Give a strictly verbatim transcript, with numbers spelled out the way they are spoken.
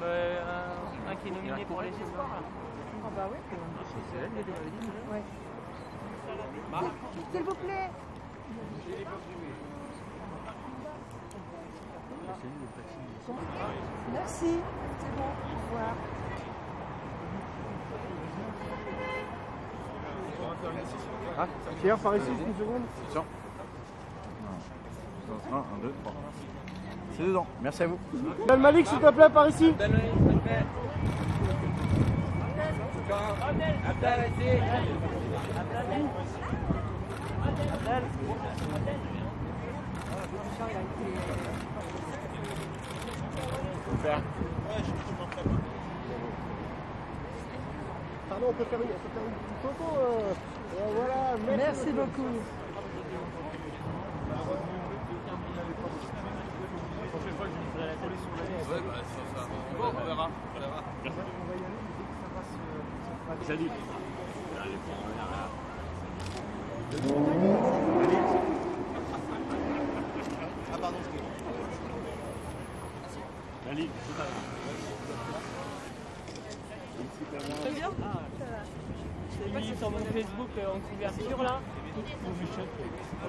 Mais un qui est nominé pour les espoirs. Ah bah oui. C'est elle, oui. S'il vous plaît. Merci. C'est bon. Au revoir. Ah, Pierre, par ici, une seconde. Non. un, deux, trois. C'est dedans. Merci à vous. Abd Al Malik, s'il te plaît, par ici. Abd Al Malik, s'il te plaît. Abd Al Malik. Pardon, on peut faire une petite photo. Voilà, merci beaucoup. Bon, on verra. Salut. Ah pardon, je t'ai dit. Très bien. Je ne sais pas si c'est sur mon Facebook en couverture là.